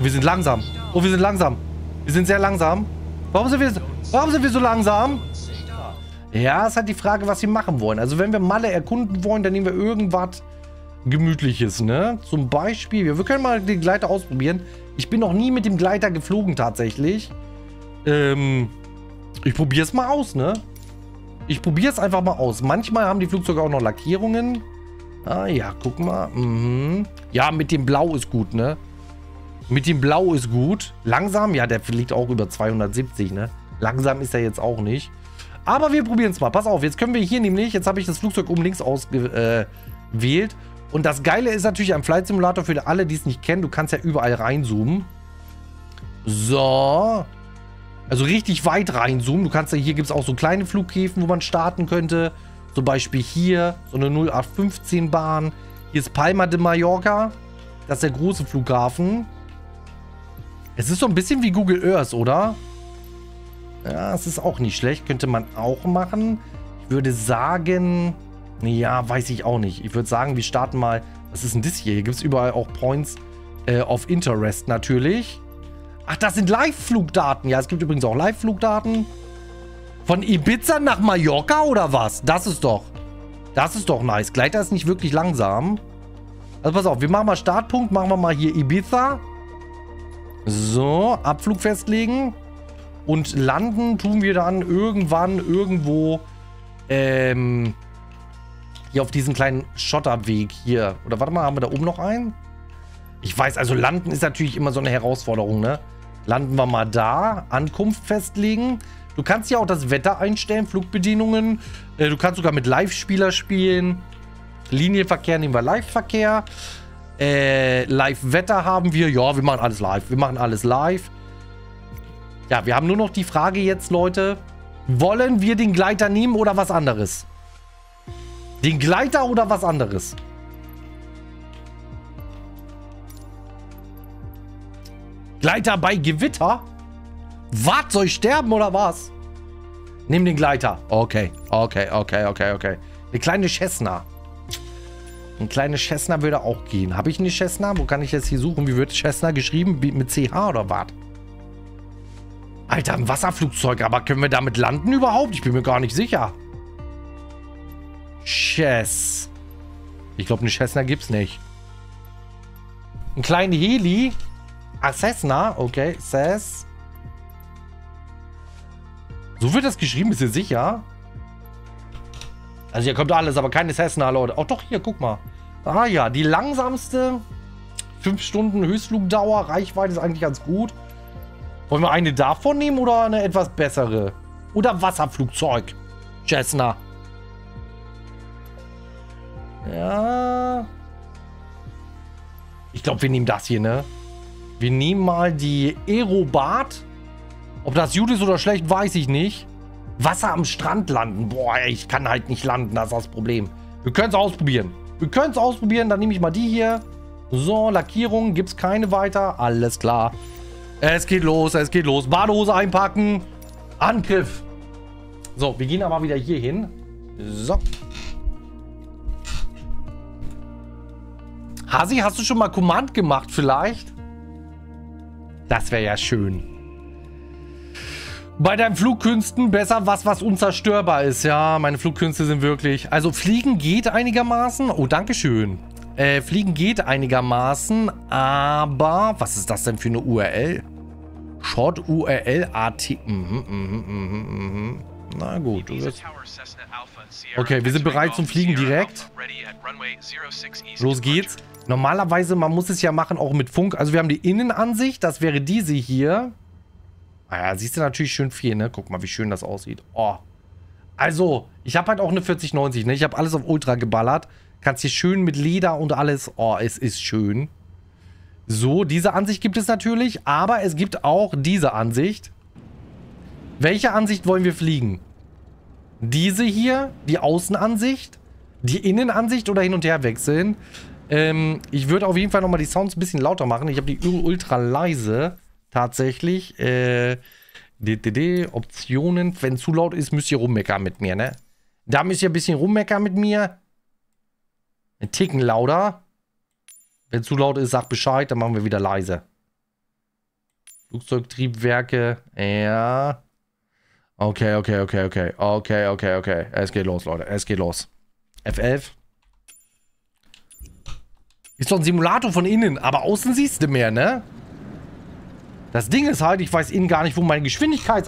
Wir sind langsam. Oh, wir sind langsam. Wir sind sehr langsam. Warum sind wir so langsam? Ja, ist halt die Frage, was wir machen wollen. Also wenn wir Malle erkunden wollen, dann nehmen wir irgendwas Gemütliches, ne? Zum Beispiel, wir können mal den Gleiter ausprobieren. Ich bin noch nie mit dem Gleiter geflogen tatsächlich. Ich probiere es mal aus, ne? Ich probiere es einfach mal aus. Manchmal haben die Flugzeuge auch noch Lackierungen. Ah ja, guck mal. Mhm. Ja, mit dem Blau ist gut, ne? Mit dem Blau ist gut. Langsam, ja, der fliegt auch über 270, ne? Langsam ist er jetzt auch nicht. Aber wir probieren es mal. Pass auf, jetzt können wir hier nämlich, jetzt habe ich das Flugzeug oben links ausgewählt. Und das Geile ist natürlich am Flight Simulator, für alle, die es nicht kennen, du kannst ja überall reinzoomen. So. Also richtig weit reinzoomen. Du kannst ja, hier gibt es auch so kleine Flughäfen, wo man starten könnte. Zum Beispiel hier, so eine 0815 Bahn. Hier ist Palma de Mallorca. Das ist der große Flughafen. Es ist so ein bisschen wie Google Earth, oder? Ja, es ist auch nicht schlecht. Könnte man auch machen. Ich würde sagen... Ja, weiß ich auch nicht. Ich würde sagen, wir starten mal... Was ist denn das hier? Hier gibt es überall auch Points of Interest natürlich. Ach, das sind Live-Flugdaten. Ja, es gibt übrigens auch Live-Flugdaten. Von Ibiza nach Mallorca oder was? Das ist doch nice. Gleiter ist nicht wirklich langsam. Also pass auf, wir machen mal Startpunkt. Machen wir mal hier Ibiza. So, Abflug festlegen. Und landen tun wir dann irgendwann irgendwo... Hier auf diesen kleinen Schotterweg hier. Oder warte mal, haben wir da oben noch einen? Ich weiß, also landen ist natürlich immer so eine Herausforderung, ne? Landen wir mal da. Ankunft festlegen. Du kannst ja auch das Wetter einstellen, Flugbedienungen. Du kannst sogar mit Live-Spieler spielen. Linienverkehr nehmen wir Live-Verkehr. Live-Wetter haben wir. Ja, wir machen alles live. Wir machen alles live. Ja, wir haben nur noch die Frage jetzt, Leute. Wollen wir den Gleiter nehmen oder was anderes? Den Gleiter oder was anderes? Gleiter bei Gewitter? Was? Soll ich sterben oder was? Nimm den Gleiter. Okay, okay, okay, okay, okay. Eine kleine Cessna. Eine kleine Cessna würde auch gehen. Habe ich eine Cessna? Wo kann ich jetzt hier suchen? Wie wird Cessna geschrieben? Mit CH oder was? Alter, ein Wasserflugzeug. Aber können wir damit landen überhaupt? Ich bin mir gar nicht sicher. Chess. Ich glaube, eine Cessna gibt's nicht. Ein kleiner Heli. Ah, Cessna. Okay, Cess. So wird das geschrieben, ist ihr sicher? Also hier kommt alles, aber keine Cessna, Leute. Auch doch, hier, guck mal. Ah ja, die langsamste. 5 Stunden Höchstflugdauer. Reichweite ist eigentlich ganz gut. Wollen wir eine davon nehmen oder eine etwas bessere? Oder Wasserflugzeug. Cessna. Ja. Ich glaube, wir nehmen das hier, ne? Wir nehmen mal die Aerobat. Ob das gut ist oder schlecht, weiß ich nicht. Wasser am Strand landen. Boah, ich kann halt nicht landen, das ist das Problem. Wir können es ausprobieren. Wir können es ausprobieren, dann nehme ich mal die hier. So, Lackierung, gibt es keine weiter. Alles klar. Es geht los, es geht los. Badehose einpacken. Angriff. So, wir gehen aber wieder hier hin. So. Hasi, hast du schon mal Command gemacht vielleicht? Das wäre ja schön. Bei deinen Flugkünsten besser was unzerstörbar ist. Ja, meine Flugkünste sind wirklich... Also fliegen geht einigermaßen. Oh, dankeschön. Fliegen geht einigermaßen, aber... Was ist das denn für eine URL? Short URL AT. Na gut, du wirst... Okay, wir sind bereit zum Fliegen direkt. Los geht's. Normalerweise, man muss es ja machen, auch mit Funk. Also wir haben die Innenansicht, das wäre diese hier. Naja, siehst du natürlich schön viel, ne? Guck mal, wie schön das aussieht. Oh. Also, ich habe halt auch eine 4090, ne? Ich habe alles auf Ultra geballert. Kannst hier schön mit Leder und alles. Oh, es ist schön. So, diese Ansicht gibt es natürlich, aber es gibt auch diese Ansicht. Welche Ansicht wollen wir fliegen? Diese hier, die Außenansicht, die Innenansicht oder hin und her wechseln? Ich würde auf jeden Fall nochmal die Sounds ein bisschen lauter machen. Ich habe die ultra leise tatsächlich. Optionen. Wenn zu laut ist, müsst ihr rummeckern mit mir, ne? Da müsst ihr ein bisschen rummeckern mit mir. Ein Ticken lauter. Wenn zu laut ist, sagt Bescheid, dann machen wir wieder leise. Flugzeugtriebwerke. Ja. Okay, okay, okay, okay. Okay, okay, okay. Es geht los, Leute. Es geht los. F11. Ist doch ein Simulator von innen, aber außen siehst du mehr, ne? Das Ding ist halt, ich weiß innen gar nicht, wo meine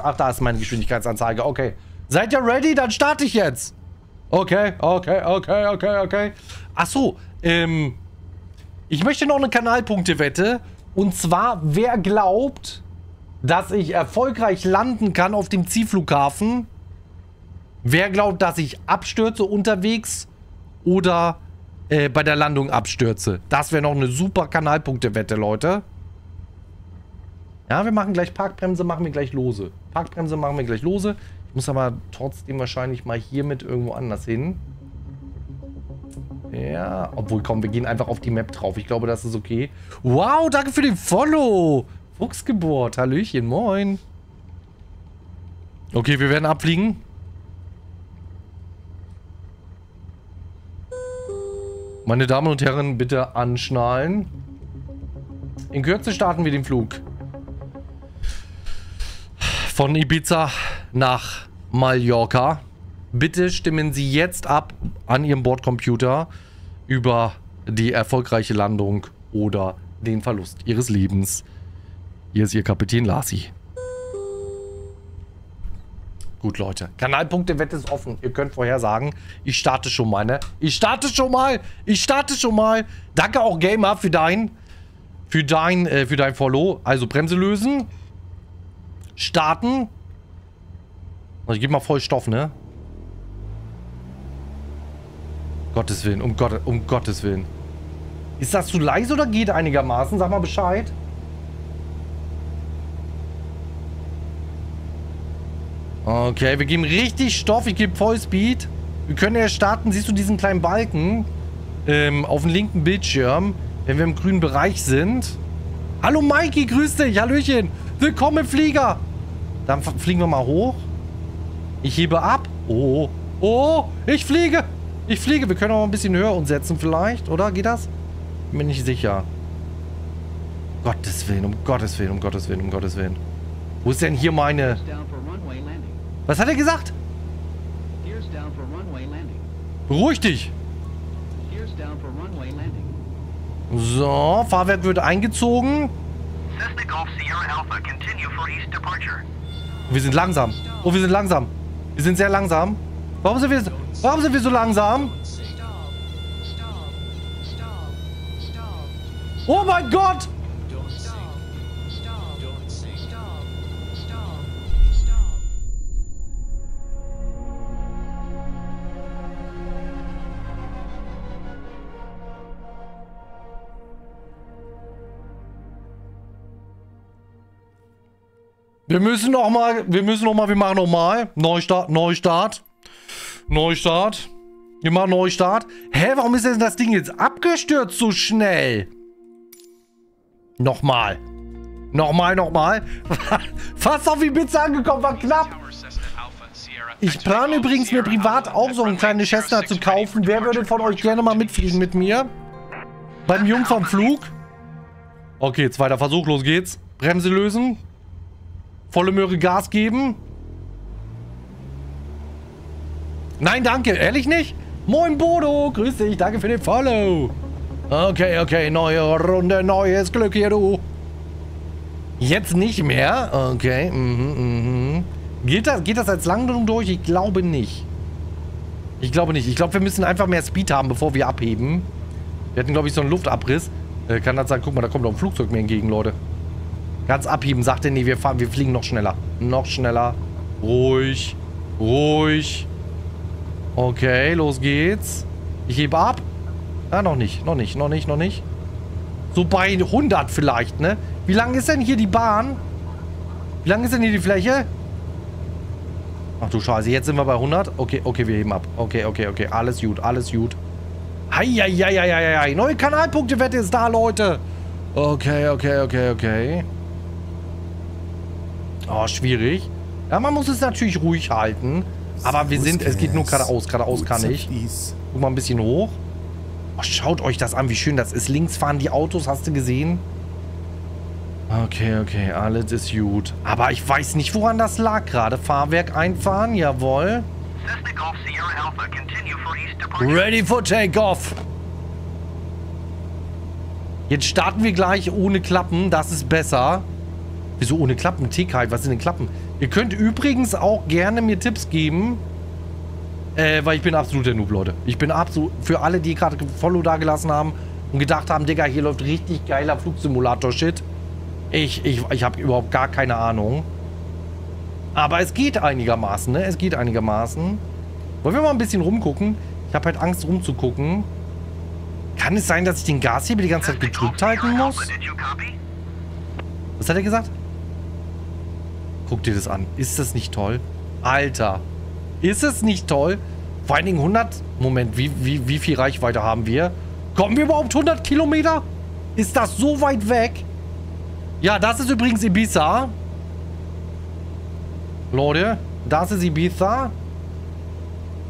Ach, da ist meine Geschwindigkeitsanzeige. Okay. Seid ihr ready? Dann starte ich jetzt. Okay, okay, okay, okay, okay. Ach so, ich möchte noch eine Kanalpunkte-Wette. Und zwar, wer glaubt, dass ich erfolgreich landen kann auf dem Zielflughafen? Wer glaubt, dass ich abstürze unterwegs oder bei der Landung abstürze? Das wäre noch eine super Kanalpunkte-Wette, Leute. Ja, wir machen gleich Parkbremse, machen wir gleich lose. Parkbremse machen wir gleich lose. Ich muss aber trotzdem wahrscheinlich mal hiermit irgendwo anders hin. Ja, obwohl, komm, wir gehen einfach auf die Map drauf. Ich glaube, das ist okay. Wow, danke für den Follow. Fuchsgeburt, Hallöchen, moin. Okay, wir werden abfliegen. Meine Damen und Herren, bitte anschnallen. In Kürze starten wir den Flug. Von Ibiza nach Mallorca. Bitte stimmen Sie jetzt ab an Ihrem Bordcomputer über die erfolgreiche Landung oder den Verlust Ihres Lebens. Hier ist Ihr Kapitän Lasi. Gut, Leute. Kanalpunkte-Wette ist offen. Ihr könnt vorhersagen. Ich starte schon mal, ne? Ich starte schon mal! Ich starte schon mal! Danke auch, Gamer, für dein Follow. Also Bremse lösen. Starten. Ich gebe mal voll Stoff, ne? Gottes Willen, um Gottes Willen. Ist das zu leise oder geht einigermaßen? Sag mal Bescheid. Okay, wir geben richtig Stoff. Ich gebe Vollspeed. Wir können ja starten. Siehst du diesen kleinen Balken? Auf dem linken Bildschirm. Wenn wir im grünen Bereich sind. Hallo Mikey, grüß dich. Hallöchen. Willkommen, Flieger. Dann fliegen wir mal hoch. Ich hebe ab. Oh. Oh, ich fliege. Ich fliege. Wir können auch ein bisschen höher uns setzen vielleicht, oder? Geht das? Bin nicht sicher. Um Gottes Willen, um Gottes Willen, um Gottes Willen, um Gottes Willen. Wo ist denn hier meine... Was hat er gesagt? Beruhig dich. So, Fahrwerk wird eingezogen. Wir sind langsam. Oh, wir sind langsam. Wir sind sehr langsam. Warum sind wir so langsam? Oh mein Gott! Wir machen nochmal. Neustart. Wir machen Neustart. Hä, warum ist denn das Ding jetzt abgestürzt so schnell? Nochmal. Fast auf Ibiza angekommen, war knapp. Ich plane übrigens mir privat auch so eine kleine Cessna zu kaufen. Wer würde von euch gerne mal mitfliegen mit mir? Beim Jungfernflug. Okay, zweiter Versuch, los geht's. Bremse lösen. Volle Möhre Gas geben. Nein, danke. Ehrlich nicht? Moin Bodo, grüß dich. Danke für den Follow. Okay, okay. Neue Runde, neues Glück hier, du. Jetzt nicht mehr? Okay. Geht das als Landung durch? Ich glaube nicht. Ich glaube, wir müssen einfach mehr Speed haben, bevor wir abheben. Wir hatten, glaube ich, so einen Luftabriss. Kann das sein? Guck mal, da kommt noch ein Flugzeug mir entgegen, Leute. Ganz abheben, sagt er, nee, wir fliegen noch schneller. Ruhig. Ruhig. Okay, los geht's. Ich hebe ab. Ah, noch nicht. So bei 100 vielleicht, ne? Wie lang ist denn hier die Bahn? Wie lang ist denn hier die Fläche? Ach du Scheiße, jetzt sind wir bei 100. Okay, okay, wir heben ab. Okay. Alles gut. Eieieiei. Neue Kanalpunkte-Wette ist da, Leute. Okay. Oh, schwierig. Ja, man muss es natürlich ruhig halten. Aber wir sind... Es geht nur geradeaus kann ich. Guck mal ein bisschen hoch. Oh, schaut euch das an, wie schön das ist. Links fahren die Autos, hast du gesehen? Okay, okay, alles ist gut. Aber ich weiß nicht, woran das lag gerade. Fahrwerk einfahren, jawohl. Ready for Takeoff. Jetzt starten wir gleich ohne Klappen, das ist besser. Wieso ohne Klappen? T-Kite, was sind denn Klappen? Ihr könnt übrigens auch gerne mir Tipps geben. Weil ich bin absolut der Noob, Leute. Ich bin absolut, für alle, die gerade Follow da gelassen haben und gedacht haben, Digga, hier läuft richtig geiler Flugsimulator-Shit. Ich habe überhaupt gar keine Ahnung. Aber es geht einigermaßen, ne? Es geht einigermaßen. Wollen wir mal ein bisschen rumgucken? Ich habe halt Angst, rumzugucken. Kann es sein, dass ich den Gashebel die ganze Zeit gedrückt halten muss? Was hat er gesagt? Guck dir das an. Ist das nicht toll? Alter. Ist es nicht toll? Vor allen Dingen 100... Moment, wie viel Reichweite haben wir? Kommen wir überhaupt 100 Kilometer? Ist das so weit weg? Ja, das ist übrigens Ibiza. Leute, das ist Ibiza.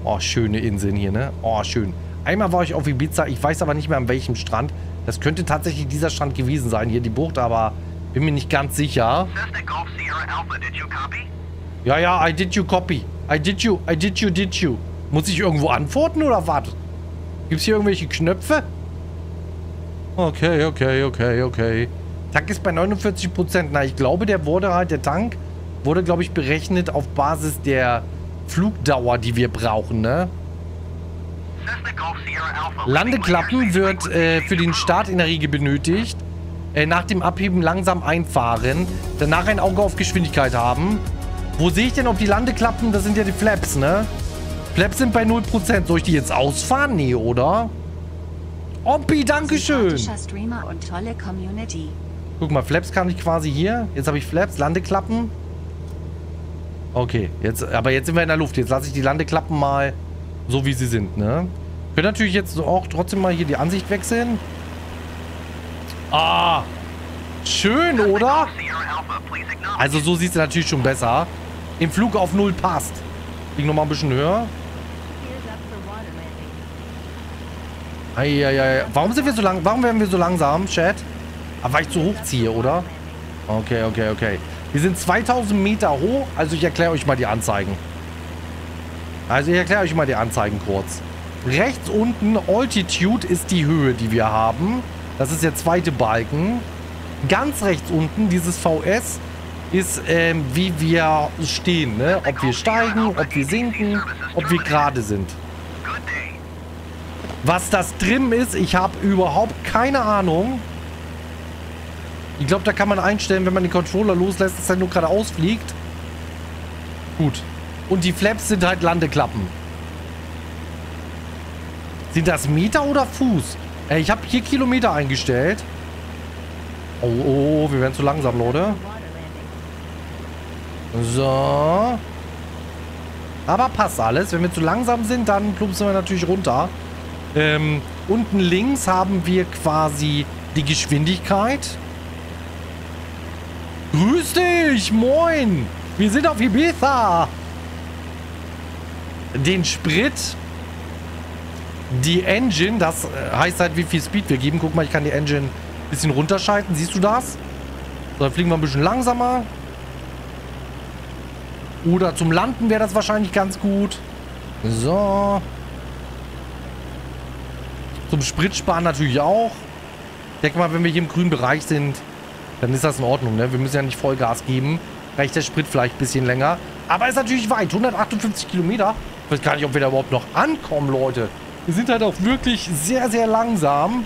Oh, schöne Inseln hier, ne? Oh, schön. Einmal war ich auf Ibiza, ich weiß aber nicht mehr an welchem Strand. Das könnte tatsächlich dieser Strand gewesen sein, hier die Bucht, aber bin mir nicht ganz sicher. Ja, ja, I did you copy. I did you. Muss ich irgendwo antworten oder was? Gibt's hier irgendwelche Knöpfe? Okay. Tank ist bei 49%. Na, ich glaube, der Tank wurde, glaube ich, berechnet auf Basis der Flugdauer, die wir brauchen, ne? Landeklappen wird für den Start in der Regel benötigt. Nach dem Abheben langsam einfahren. Danach ein Auge auf Geschwindigkeit haben. Wo sehe ich denn, ob die Landeklappen, das sind ja die Flaps, ne? Flaps sind bei 0%. Soll ich die jetzt ausfahren? Nee, oder? Oppi, dankeschön! Streamer und tolle Community. Guck mal, Flaps kann ich quasi hier. Jetzt habe ich Flaps, Landeklappen. Okay, jetzt, aber jetzt sind wir in der Luft. Jetzt lasse ich die Landeklappen mal so, wie sie sind, ne? Können natürlich jetzt auch trotzdem mal hier die Ansicht wechseln. Ah! Schön, oder? Also so sieht es natürlich schon besser. Im Flug auf 0 passt. Flieg nochmal ein bisschen höher. Eieiei. Warum sind wir so lang? Warum werden wir so langsam, Chat? Aber weil ich zu hoch ziehe, oder? Okay. Wir sind 2000 Meter hoch. Also ich erkläre euch mal die Anzeigen. Kurz. Rechts unten, Altitude ist die Höhe, die wir haben. Das ist der zweite Balken. Ganz rechts unten, dieses VS, ist, wie wir stehen, ne? Ob wir steigen, ob wir sinken, ob wir gerade sind. Was das Trim ist, ich habe überhaupt keine Ahnung. Ich glaube, da kann man einstellen, wenn man den Controller loslässt, dass er nur geradeaus fliegt. Gut. Und die Flaps sind halt Landeklappen. Sind das Meter oder Fuß? Ich habe hier Kilometer eingestellt. Oh, wir werden zu langsam, Leute. So. Aber passt alles. Wenn wir zu langsam sind, dann plumpsen wir natürlich runter. Unten links haben wir quasi die Geschwindigkeit. Grüß dich! Moin! Wir sind auf Ibiza! Den Sprit. Die Engine. Das heißt halt, wie viel Speed wir geben. Guck mal, ich kann die Engine ein bisschen runterschalten. Siehst du das? So, dann fliegen wir ein bisschen langsamer. Oder zum Landen wäre das wahrscheinlich ganz gut. So. Zum Spritsparen natürlich auch. Ich denke mal, wenn wir hier im grünen Bereich sind, dann ist das in Ordnung, ne? Wir müssen ja nicht Vollgas geben. Reicht der Sprit vielleicht ein bisschen länger. Aber ist natürlich weit. 158 Kilometer. Ich weiß gar nicht, ob wir da überhaupt noch ankommen, Leute. Wir sind halt auch wirklich sehr, sehr langsam.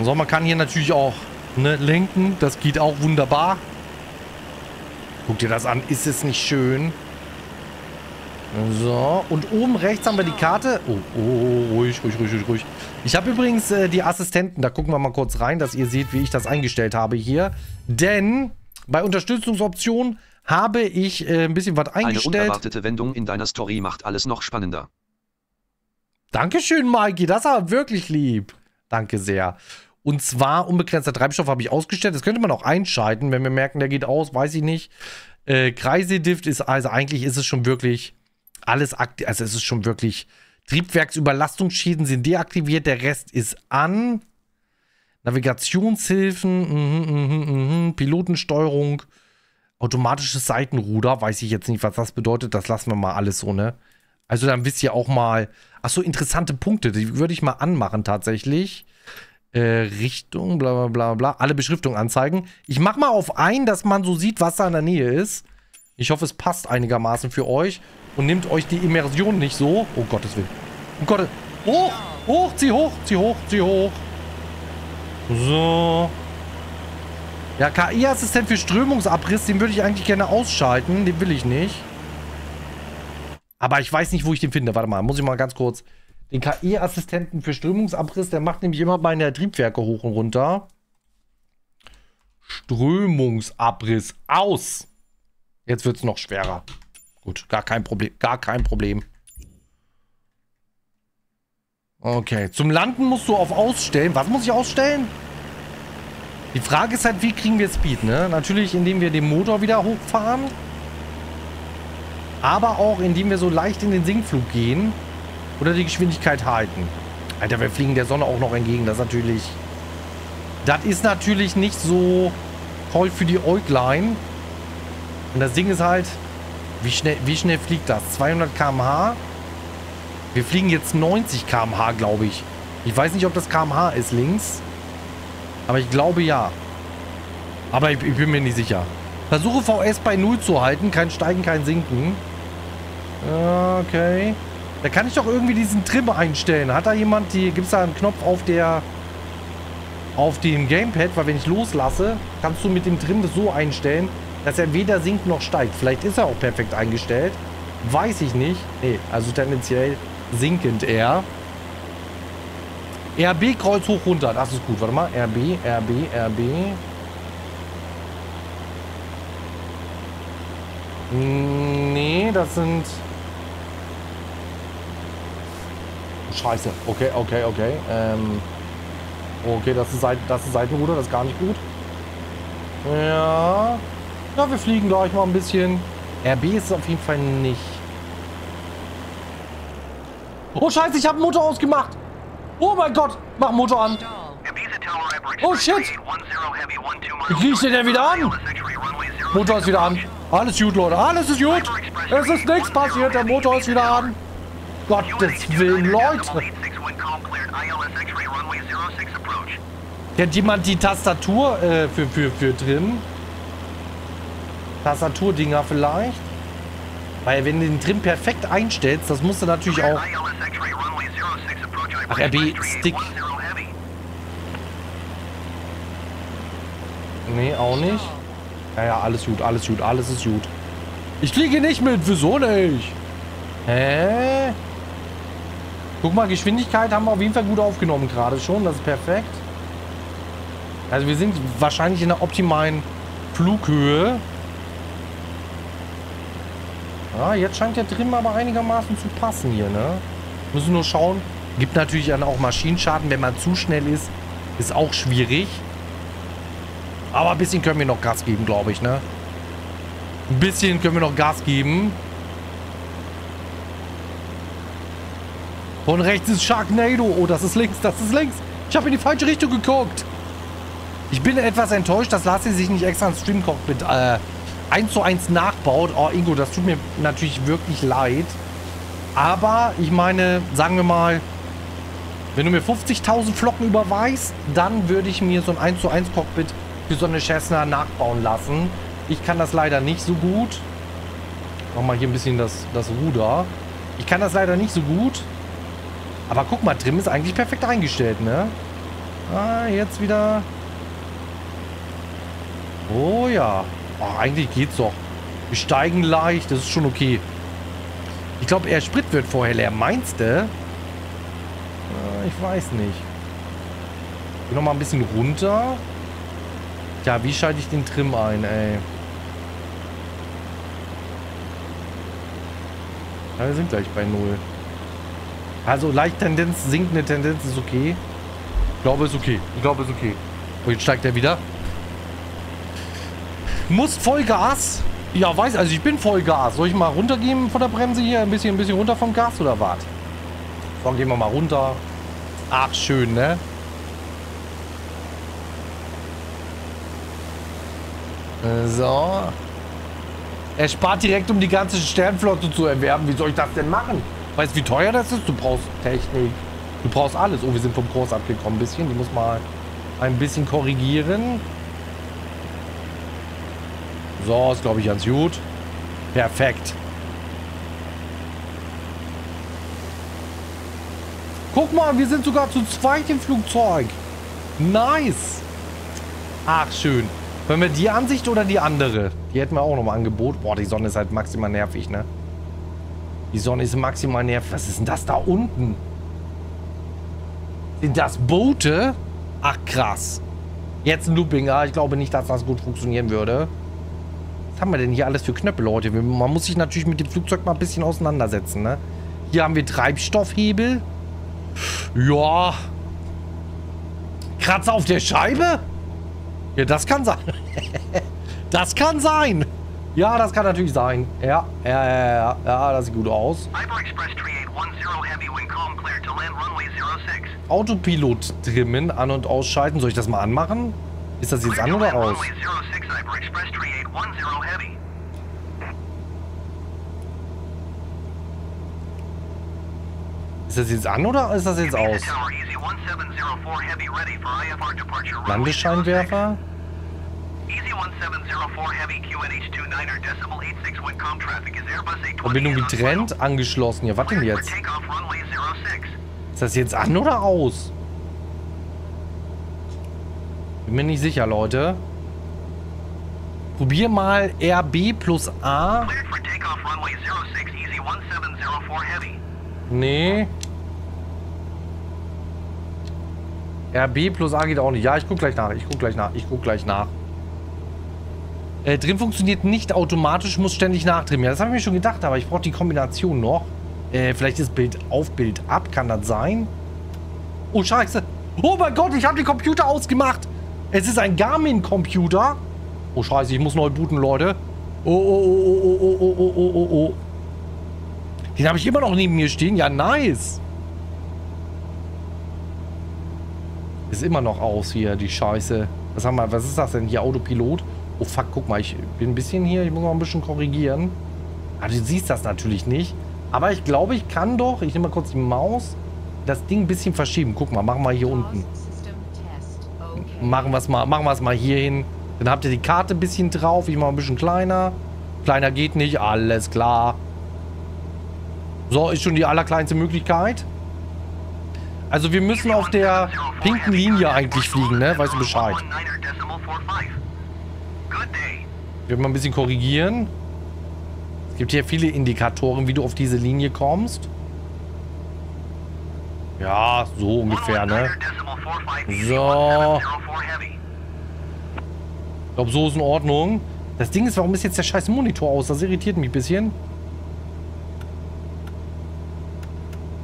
So, man kann hier natürlich auch, ne, lenken. Das geht auch wunderbar. Guck dir das an. Ist es nicht schön? So. Und oben rechts haben wir die Karte. Oh, ruhig. Ich habe übrigens die Assistenten. Da gucken wir mal kurz rein, dass ihr seht, wie ich das eingestellt habe hier. Denn bei Unterstützungsoptionen habe ich ein bisschen was eingestellt. Eine unerwartete Wendung in deiner Story macht alles noch spannender. Dankeschön, Mikey. Das war wirklich lieb. Danke sehr. Und zwar unbegrenzter Treibstoff habe ich ausgestellt. Das könnte man auch einschalten, wenn wir merken, der geht aus. Weiß ich nicht. Kreisediff ist, also eigentlich ist es schon wirklich alles aktiv. Also es ist schon wirklich Triebwerksüberlastungsschäden sind deaktiviert, der Rest ist an. Navigationshilfen, Pilotensteuerung, automatisches Seitenruder, weiß ich jetzt nicht, was das bedeutet, das lassen wir mal alles so, ne? Also dann wisst ihr auch mal, ach so, interessante Punkte, die würde ich mal anmachen tatsächlich. Richtung, bla bla bla bla, alle Beschriftungen anzeigen. Ich mach mal auf ein, dass man so sieht, was da in der Nähe ist. Ich hoffe, es passt einigermaßen für euch und nimmt euch die Immersion nicht so. Oh Gottes Willen. Oh Gott, hoch, hoch, zieh hoch, zieh hoch, zieh hoch. So. Ja, KI-Assistent für Strömungsabriss, den würde ich eigentlich gerne ausschalten. Den will ich nicht. Aber ich weiß nicht, wo ich den finde. Warte mal, muss ich mal ganz kurz. Den KI-Assistenten für Strömungsabriss, der macht nämlich immer meine Triebwerke hoch und runter. Strömungsabriss aus. Jetzt wird es noch schwerer. Gut, gar kein Problem. Gar kein Problem. Okay, zum Landen musst du auf Ausstellen. Was muss ich ausstellen? Die Frage ist halt, wie kriegen wir Speed, ne? Natürlich, indem wir den Motor wieder hochfahren. Aber auch, indem wir so leicht in den Sinkflug gehen. Oder die Geschwindigkeit halten. Alter, wir fliegen der Sonne auch noch entgegen. Das ist natürlich nicht so toll für die Äuglein. Und das Ding ist halt, wie schnell fliegt das? 200 km/h? Wir fliegen jetzt 90 km/h, glaube ich. Ich weiß nicht, ob das km/h ist links. Aber ich glaube ja. Aber ich bin mir nicht sicher. Versuche VS bei 0 zu halten. Kein Steigen, kein Sinken. Okay. Da kann ich doch irgendwie diesen Trim einstellen. Hat da jemand die... Gibt es da einen Knopf auf dem Gamepad? Weil wenn ich loslasse, kannst du mit dem Trim das so einstellen, dass er weder sinkt noch steigt. Vielleicht ist er auch perfekt eingestellt. Weiß ich nicht. Nee, also tendenziell sinkend eher. RB Kreuz hoch runter. Das ist gut. Warte mal. RB, RB, RB. Nee, das sind... Scheiße. Okay, okay, okay. Okay, das ist Seitenruder. Das ist gar nicht gut. Ja. Ja, wir fliegen gleich mal ein bisschen. RB ist es auf jeden Fall nicht. Oh, scheiße, ich habe den Motor ausgemacht. Oh mein Gott, mach Motor an. Oh, shit. Wie kriege ich den denn wieder an? Motor ist wieder an. Alles gut, Leute. Alles ist gut. Es ist nichts passiert. Der Motor ist wieder an. Gottes Willen, Leute. Kennt jemand die Tastatur für Trim? Tastaturdinger vielleicht? Weil wenn du den Trim perfekt einstellst, das musst du natürlich auch... Ach, RB-Stick. Nee, auch nicht. Naja, alles gut, alles gut, alles ist gut. Ich fliege nicht mit, wieso nicht? Hä? Guck mal, Geschwindigkeit haben wir auf jeden Fall gut aufgenommen gerade schon. Das ist perfekt. Also wir sind wahrscheinlich in der optimalen Flughöhe. Ja, jetzt scheint der Trim aber einigermaßen zu passen hier, ne? Müssen nur schauen. Gibt natürlich dann auch Maschinenschaden. Wenn man zu schnell ist, ist auch schwierig. Aber ein bisschen können wir noch Gas geben, glaube ich, ne? Ein bisschen können wir noch Gas geben. Von rechts ist Sharknado. Oh, das ist links, das ist links. Ich habe in die falsche Richtung geguckt. Ich bin etwas enttäuscht, dass Lassi sich nicht extra ein Stream-Cockpit 1:1 nachbaut. Oh, Ingo, das tut mir natürlich wirklich leid. Aber, ich meine, sagen wir mal, wenn du mir 50.000 Flocken überweist, dann würde ich mir so ein 1:1 Cockpit für so eine Cessna nachbauen lassen. Ich kann das leider nicht so gut. Mach mal hier ein bisschen das Ruder. Ich kann das leider nicht so gut. Aber guck mal, Trim ist eigentlich perfekt eingestellt, ne? Ah, jetzt wieder. Oh ja. Oh, eigentlich geht's doch. Wir steigen leicht, das ist schon okay. Ich glaube, eher Sprit wird vorher leer. Meinst du? Ich weiß nicht. Geh nochmal ein bisschen runter. Ja, wie schalte ich den Trim ein, ey? Ja, wir sind gleich bei 0. Also leicht Tendenz, sinkende Tendenz ist okay. Ich glaube, ist okay. Ich glaube, ist okay. Oh, jetzt steigt er wieder. Muss Vollgas? Ja, weiß, also ich bin Vollgas. Soll ich mal runtergehen von der Bremse hier? Ein bisschen runter vom Gas oder was? Komm, gehen wir mal runter. Ach, schön, ne? So. Er spart direkt, um die ganze Sternflotte zu erwerben. Wie soll ich das denn machen? Weißt du, wie teuer das ist? Du brauchst Technik. Du brauchst alles. Oh, wir sind vom Kurs abgekommen. Ein bisschen. Die muss mal ein bisschen korrigieren. So, ist, glaube ich, ganz gut. Perfekt. Guck mal, wir sind sogar zu zweit im Flugzeug. Nice. Ach, schön. Wollen wir die Ansicht oder die andere? Die hätten wir auch nochmal Angebot. Boah, die Sonne ist halt maximal nervig, ne? Die Sonne ist maximal nervig. Was ist denn das da unten? Sind das Boote? Ach, krass. Jetzt ein Looping. Ah, ich glaube nicht, dass das gut funktionieren würde. Was haben wir denn hier alles für Knöpfe, Leute? Man muss sich natürlich mit dem Flugzeug mal ein bisschen auseinandersetzen, ne? Hier haben wir Treibstoffhebel. Ja. Kratzer auf der Scheibe? Ja, das kann sein. Das kann sein. Ja, das kann natürlich sein. Ja, das sieht gut aus. Autopilot trimmen, an- und ausschalten. Soll ich das mal anmachen? Ist das jetzt an oder aus? Ist das jetzt an oder ist das jetzt aus? Landesscheinwerfer? Verbindung getrennt, angeschlossen. Ja, was denn jetzt? Ist das jetzt an oder aus? Bin mir nicht sicher, Leute. Probier mal RB plus A. Nee. RB plus A geht auch nicht. Ja, ich guck gleich nach. Trim funktioniert nicht automatisch, muss ständig nachtrimmen. Ja, das habe ich mir schon gedacht, aber ich brauche die Kombination noch. Vielleicht ist Bild auf, Bild ab. Kann das sein? Oh, scheiße. Oh mein Gott, ich habe den Computer ausgemacht. Es ist ein Garmin-Computer. Oh, scheiße, ich muss neu booten, Leute. Oh. Den habe ich immer noch neben mir stehen. Ja, nice. Ist immer noch aus hier, die Scheiße. Was haben wir? Was ist das denn hier? Autopilot? Oh, fuck, guck mal. Ich bin ein bisschen hier. Ich muss noch ein bisschen korrigieren. Also, du siehst das natürlich nicht. Aber ich glaube, ich kann doch. Ich nehme mal kurz die Maus. Das Ding ein bisschen verschieben. Guck mal, machen wir hier unten. Machen wir es mal hier hin. Dann habt ihr die Karte ein bisschen drauf. Ich mache ein bisschen kleiner. Kleiner geht nicht. Alles klar. So, ist schon die allerkleinste Möglichkeit. Also wir müssen auf der pinken Linie eigentlich fliegen, ne? Weißt du Bescheid. Wir werden mal ein bisschen korrigieren. Es gibt hier viele Indikatoren, wie du auf diese Linie kommst. Ja, so ungefähr, ne? So. Ich glaube, so ist in Ordnung. Das Ding ist, warum ist jetzt der scheiß Monitor aus? Das irritiert mich ein bisschen.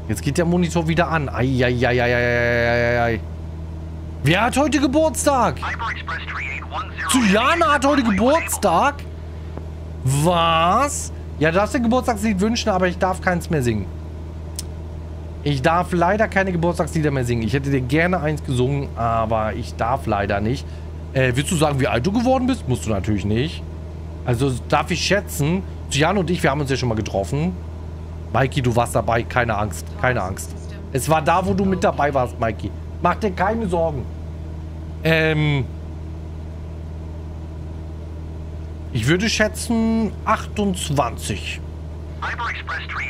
Jetzt geht der Monitor wieder an. Eieieiei. Wer hat heute Geburtstag? Cyana hat heute Geburtstag? Was? Ja, du darfst dir Geburtstagslied wünschen, aber ich darf keins mehr singen. Ich darf leider keine Geburtstagslieder mehr singen. Ich hätte dir gerne eins gesungen, aber ich darf leider nicht. Willst du sagen, wie alt du geworden bist? Musst du natürlich nicht. Also darf ich schätzen, Cyana und ich, wir haben uns ja schon mal getroffen. Mikey, du warst dabei. Keine Angst. Keine Angst. Es war da, wo du mit dabei warst, Mikey. Mach dir keine Sorgen. Ich würde schätzen 28.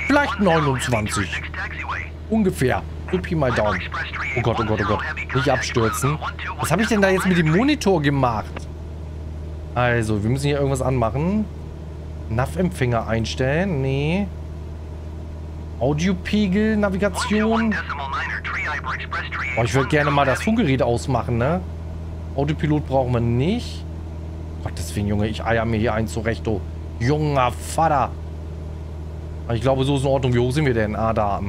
Vielleicht 29. Ungefähr. So Pi mal Daumen. Oh Gott, oh Gott, oh Gott. Nicht abstürzen. Was habe ich denn da jetzt mit dem Monitor gemacht? Also, wir müssen hier irgendwas anmachen. NAV-Empfänger einstellen. Nee. Audiopegel, Navigation. Oh, ich würde gerne mal das Funkgerät ausmachen, ne? Autopilot brauchen wir nicht. Gottes Willen, Junge, ich eier mir hier eins zurecht, du. Junger Vater. Ich glaube, so ist in Ordnung. Wie hoch sind wir denn? Ah, da.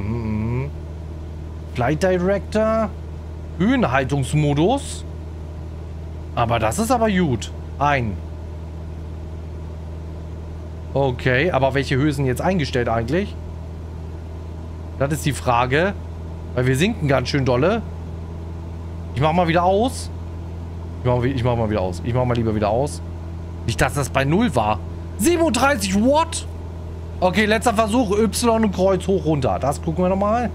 Flight Director. Höhenhaltungsmodus. Aber das ist aber gut. Ein. Okay, aber welche Höhe sind jetzt eingestellt eigentlich? Das ist die Frage. Weil wir sinken ganz schön dolle. Ich mach mal wieder aus. Ich mach mal lieber wieder aus. Nicht, dass das bei 0 war. 37 Watt. Okay, letzter Versuch. Y und Kreuz hoch runter. Das gucken wir nochmal.